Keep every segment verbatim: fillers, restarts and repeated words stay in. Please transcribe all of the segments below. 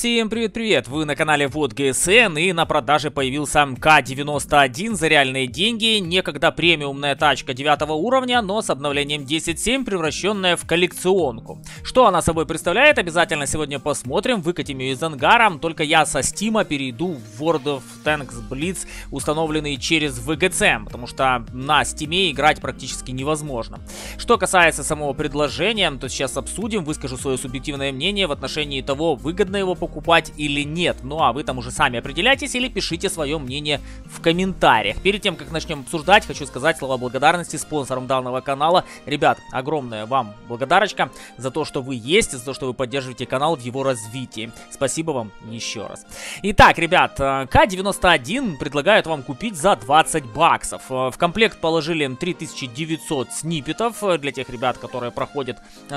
Всем привет-привет! Вы на канале вот джи эс эн, и на продаже появился ка девяносто один за реальные деньги, некогда премиумная тачка девятого уровня, но с обновлением десять точка семь, превращенная в коллекционку. Что она собой представляет, обязательно сегодня посмотрим, выкатим ее из ангара, только я со Steam перейду в World of Tanks Blitz, установленный через вэ гэ цэ, потому что на Steam играть практически невозможно. Что касается самого предложения, то сейчас обсудим, выскажу свое субъективное мнение в отношении того, выгодно его покупать или нет. Ну а вы там уже сами определяйтесь или пишите свое мнение в комментариях. Перед тем, как начнем обсуждать, хочу сказать слова благодарности спонсорам данного канала. Ребят, огромная вам благодарочка за то, что вы есть, за то, что вы поддерживаете канал в его развитии. Спасибо вам еще раз. Итак, ребят, ка девяносто один предлагают вам купить за двадцать баксов. В комплект положили три тысячи девятьсот сниппетов для тех ребят, которые проходят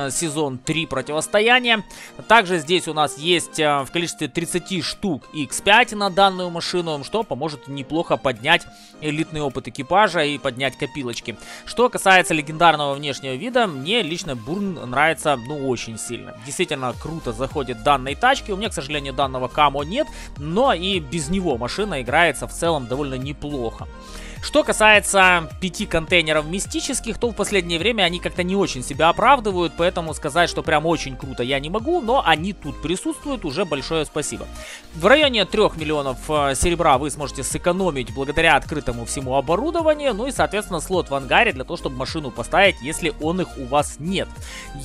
сезон три противостояния. Также здесь у нас есть в количестве тридцати штук икс пять на данную машину, что поможет неплохо поднять элитный опыт экипажа и поднять копилочки. Что касается легендарного внешнего вида, мне лично Бурн нравится, ну, очень сильно. Действительно круто заходит данной тачки. У меня, к сожалению, данного камо нет, но и без него машина играется в целом довольно неплохо. Что касается пяти контейнеров мистических, то в последнее время они как-то не очень себя оправдывают, поэтому сказать, что прям очень круто, я не могу, но они тут присутствуют, уже большое спасибо. В районе трёх миллионов серебра вы сможете сэкономить благодаря открытому всему оборудованию, ну и, соответственно, слот в ангаре для того, чтобы машину поставить, если он их у вас нет.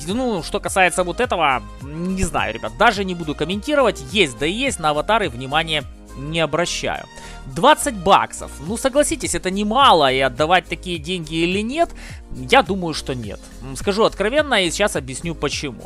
Ну, что касается вот этого, не знаю, ребят, даже не буду комментировать, есть да и есть, на аватары внимание не обращаю. двадцать баксов. Ну, согласитесь, это немало, и отдавать такие деньги или нет, я думаю, что нет. Скажу откровенно, и сейчас объясню почему.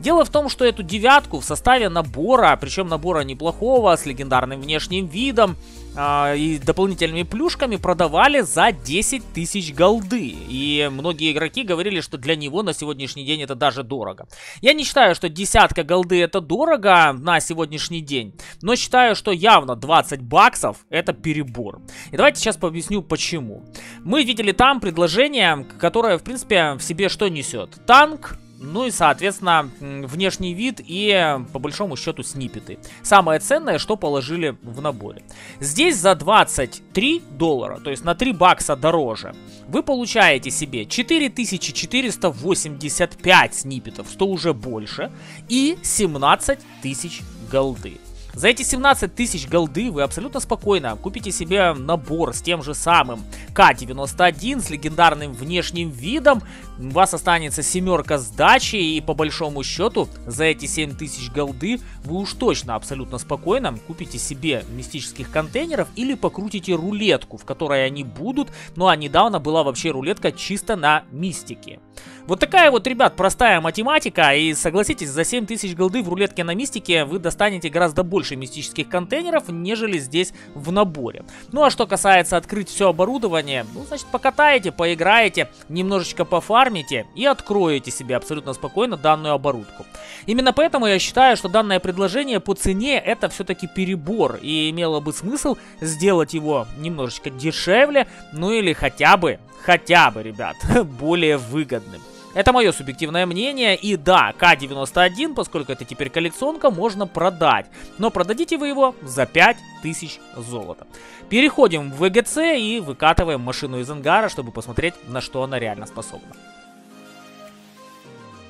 Дело в том, что эту девятку в составе набора, причем набора неплохого, с легендарным внешним видом э, и дополнительными плюшками, продавали за десять тысяч голды. И многие игроки говорили, что для него на сегодняшний день это даже дорого. Я не считаю, что десятка голды это дорого на сегодняшний день, но считаю, что явно двадцать баксов это Это перебор. И давайте сейчас поясню почему. Мы видели там предложение, которое в принципе в себе что несет? Танк, ну и соответственно внешний вид и по большому счету сниппеты. Самое ценное, что положили в наборе. Здесь за двадцать три доллара, то есть на три бакса дороже, вы получаете себе четыре тысячи четыреста восемьдесят пять сниппетов, что уже больше, и семнадцать тысяч голды. За эти семнадцать тысяч голды вы абсолютно спокойно купите себе набор с тем же самым ка девяносто один с легендарным внешним видом. У вас останется семерка сдачи, и по большому счету за эти семь тысяч голды вы уж точно абсолютно спокойно купите себе мистических контейнеров или покрутите рулетку, в которой они будут. Ну а недавно была вообще рулетка чисто на мистике. Вот такая вот, ребят, простая математика. И согласитесь, за семь тысяч голды в рулетке на мистике вы достанете гораздо больше мистических контейнеров, нежели здесь в наборе. Ну а что касается открыть все оборудование, ну значит покатаете, поиграете, немножечко пофармите и откроете себе абсолютно спокойно данную оборудку. Именно поэтому я считаю, что данное предложение по цене это все-таки перебор, и имело бы смысл сделать его немножечко дешевле, ну или хотя бы, хотя бы, ребят, более выгодным. Это мое субъективное мнение, и да, ка девяносто один, поскольку это теперь коллекционка, можно продать. Но продадите вы его за пять тысяч золота. Переходим в вэ гэ цэ и выкатываем машину из ангара, чтобы посмотреть, на что она реально способна.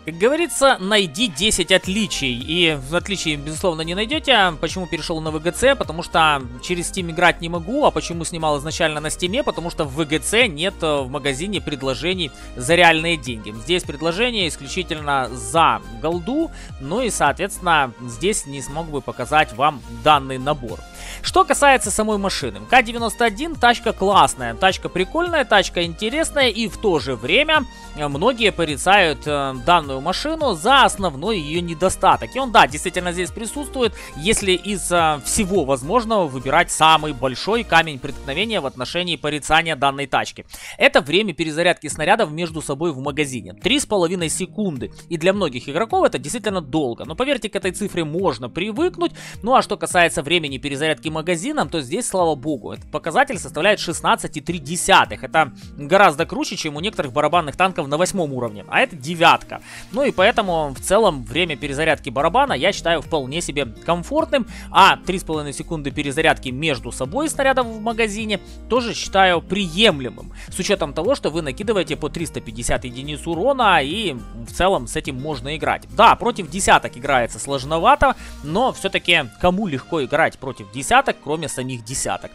Как говорится, найди десять отличий, и отличий, безусловно, не найдете. Почему перешел на вэ гэ цэ? Потому что через Steam играть не могу, а почему снимал изначально на Steam? Потому что в вэ гэ цэ нет в магазине предложений за реальные деньги. Здесь предложение исключительно за голду, ну и, соответственно, здесь не смог бы показать вам данный набор. Что касается самой машины, ка девяносто один тачка классная, тачка прикольная, тачка интересная, и в то же время многие порицают э, данную машину за основной ее недостаток. И он, да, действительно здесь присутствует, если из э, всего возможного выбирать самый большой камень преткновения в отношении порицания данной тачки. Это время перезарядки снарядов между собой в магазине. три с половиной секунды. И для многих игроков это действительно долго. Но поверьте, к этой цифре можно привыкнуть. Ну а что касается времени перезарядки магазинам, то здесь, слава богу, этот показатель составляет шестнадцать и три десятых. Это гораздо круче, чем у некоторых барабанных танков на восьмом уровне, а это девятка. Ну и поэтому в целом время перезарядки барабана я считаю вполне себе комфортным. А три с половиной секунды перезарядки между собой снарядов в магазине тоже считаю приемлемым. С учетом того, что вы накидываете по триста пятьдесят единиц урона, и в целом с этим можно играть. Да, против десяток играется сложновато, но все-таки кому легко играть против десяток, кроме самих десяток.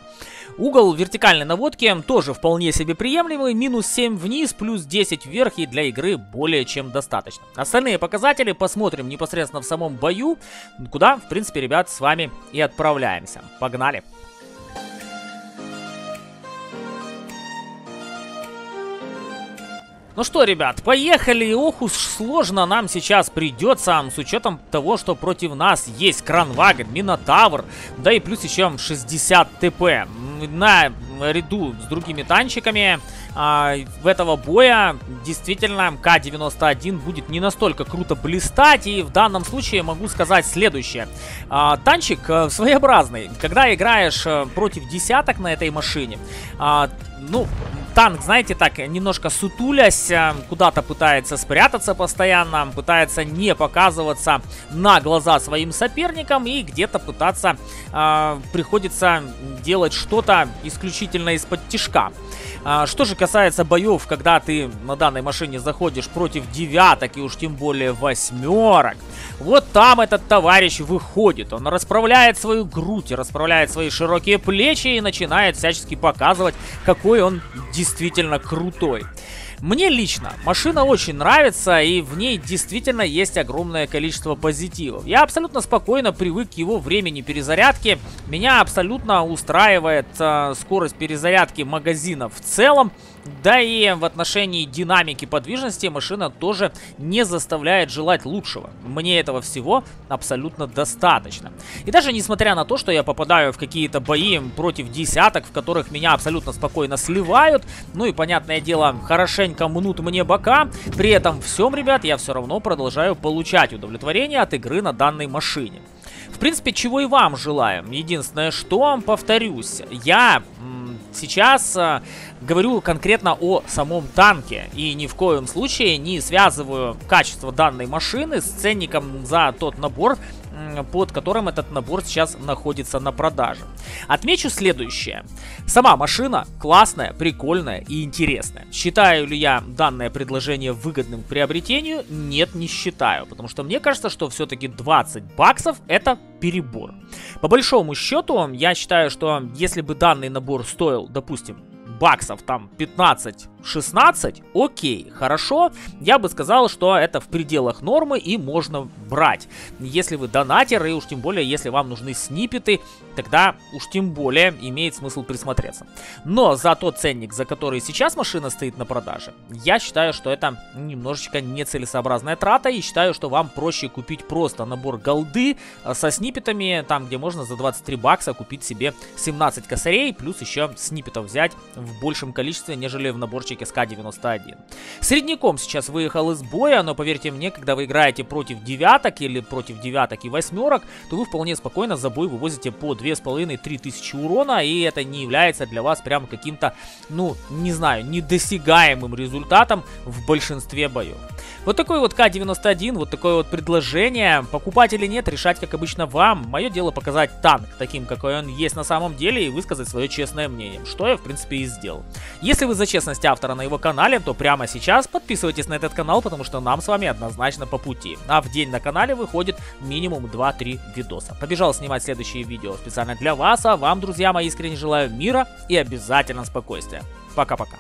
Угол вертикальной наводки тоже вполне себе приемлемый. Минус семь вниз, плюс десять вверх, и для игры более чем достаточно. Остальные показатели посмотрим непосредственно в самом бою, куда, в принципе, ребят, с вами и отправляемся. Погнали! Ну что, ребят, поехали. Ох уж сложно нам сейчас придется, с учетом того, что против нас есть Кранваген, Минотавр, да и плюс еще шестьдесят тэ пэ. На ряду с другими танчиками а, в этого боя действительно ка девяносто один будет не настолько круто блистать, и в данном случае могу сказать следующее. А, танчик а, своеобразный. Когда играешь а, против десяток на этой машине, а, ну... танк, знаете, так, немножко сутулясь, куда-то пытается спрятаться постоянно, пытается не показываться на глаза своим соперникам, и где-то пытаться, э, приходится делать что-то исключительно из-под тишка. Э, что же касается боев, когда ты на данной машине заходишь против девяток и уж тем более восьмерок, вот там этот товарищ выходит, он расправляет свою грудь, расправляет свои широкие плечи и начинает всячески показывать, какой он дизайн. Действительно крутой. Мне лично машина очень нравится, и в ней действительно есть огромное количество позитивов. Я абсолютно спокойно привык к его времени перезарядки. Меня абсолютно устраивает э, скорость перезарядки магазина в целом. Да и в отношении динамики подвижности машина тоже не заставляет желать лучшего. Мне этого всего абсолютно достаточно. И даже несмотря на то, что я попадаю в какие-то бои против десяток, в которых меня абсолютно спокойно сливают, ну и, понятное дело, хорошенько мнут мне бока, при этом всем, ребят, я все равно продолжаю получать удовлетворение от игры на данной машине. В принципе, чего и вам желаю. Единственное, что, повторюсь, я... сейчас э, говорю конкретно о самом танке и ни в коем случае не связываю качество данной машины с ценником за тот набор, под которым этот набор сейчас находится на продаже. Отмечу следующее. Сама машина классная, прикольная и интересная. Считаю ли я данное предложение выгодным к приобретению? Нет, не считаю. Потому что мне кажется, что все-таки двадцать баксов это перебор. По большому счету, я считаю, что если бы данный набор стоил, допустим, баксов там пятнадцать-шестнадцать, окей, хорошо, я бы сказал, что это в пределах нормы и можно брать. Если вы донатеры, и уж тем более, если вам нужны снипеты, тогда уж тем более имеет смысл присмотреться. Но за тот ценник, за который сейчас машина стоит на продаже, я считаю, что это немножечко нецелесообразная трата, и считаю, что вам проще купить просто набор голды со снипетами, там где можно за двадцать три бакса купить себе семнадцать косарей, плюс еще снипетов взять в в большем количестве, нежели в наборчике с ка девяносто один. Средняком сейчас выехал из боя, но поверьте мне, когда вы играете против девяток или против девяток и восьмерок, то вы вполне спокойно за бой вывозите по две с половиной — три тысячи урона, и это не является для вас прям каким-то, ну, не знаю, недосягаемым результатом в большинстве боев. Вот такой вот ка девяносто один, вот такое вот предложение. Покупать или нет, решать, как обычно, вам. Мое дело показать танк таким, какой он есть на самом деле, и высказать свое честное мнение, что я, в принципе, и сделал. Если вы за честность автора на его канале, то прямо сейчас подписывайтесь на этот канал, потому что нам с вами однозначно по пути. А в день на канале выходит минимум два-три видоса. Побежал снимать следующие видео специально для вас, а вам, друзья мои, искренне желаю мира и обязательно спокойствия. Пока-пока.